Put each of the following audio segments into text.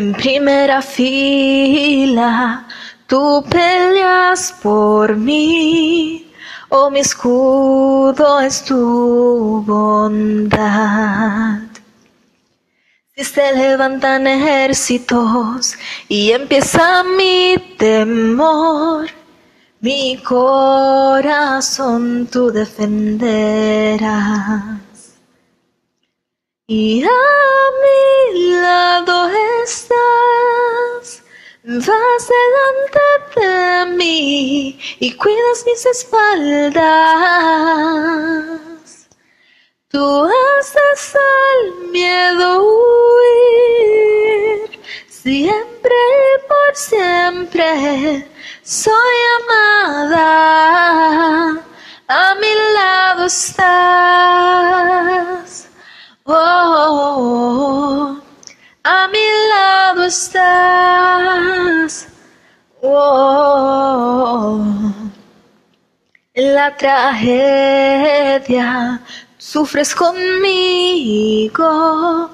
En primera fila, tú peleas por mí, oh mi escudo es tu bondad. Si se levantan ejércitos y empieza mi temor, mi corazón tú defenderás. Y a mi lado estás, vas delante de mí y cuidas mis espaldas. Tú haces al miedo huir, siempre y por siempre soy amada, a mi lado estás. Oh, a mi lado estás. Oh, en la tragedia sufres conmigo,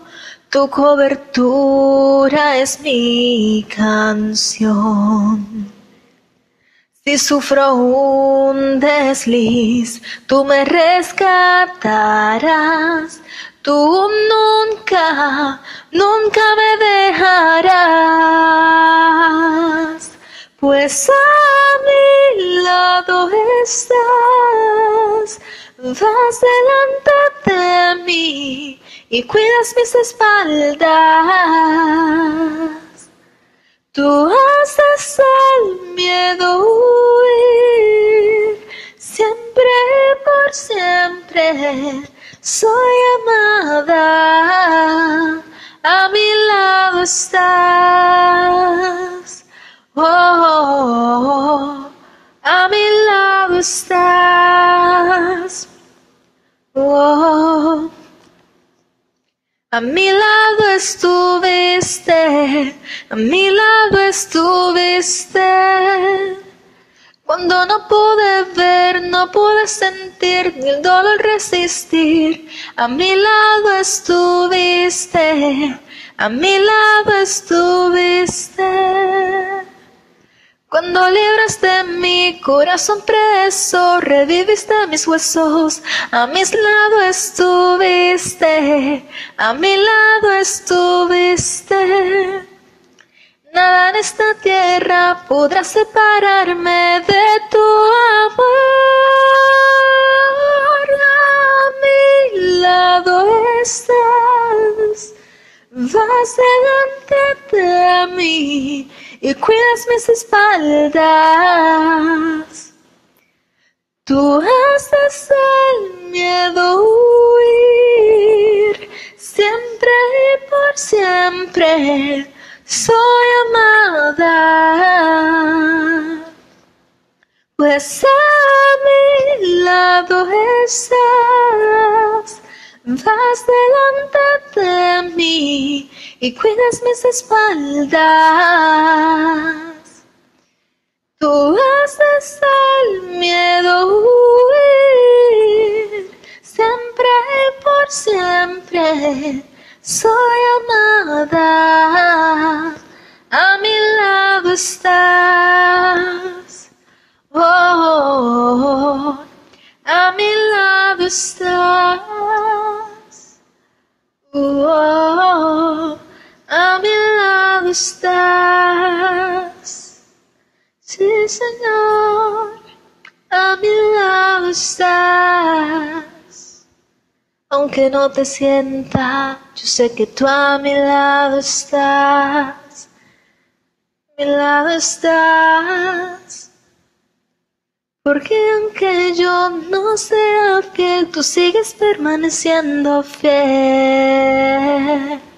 tu cobertura es mi canción. Si sufro un desliz, tú me rescatarás. Tú nunca, nunca me dejarás, pues a mi lado estás, vas delante de mí y cuidas mis espaldas. Tú haces al miedo huir, siempre por siempre. Soy amada, a mi lado estás, oh, a mi lado estás, oh, a mi lado estuviste, a mi lado estuviste. Cuando no pude ver, no pude sentir, ni el dolor resistir, a mi lado estuviste, a mi lado estuviste. Cuando libraste mi corazón preso, reviviste mis huesos, a mi lado estuviste, a mi lado estuviste. Nada en esta tierra podrá separarme de tu amor. A mi lado estás, vas delante de mí y cuidas mis espaldas. Tú haces el miedo huir, siempre y por siempre. Soy amada, pues a mi lado estás, vas delante de mí y cuidas mis espaldas. Tú haces al miedo huir, siempre y por siempre. Soy amada, a mi lado estás, oh, a mi lado estás, oh, a mi lado estás, sí Señor, a mi lado estás. Aunque no te sienta, yo sé que tú a mi lado estás, a mi lado estás. Porque aunque yo no sea fiel, tú sigues permaneciendo fiel.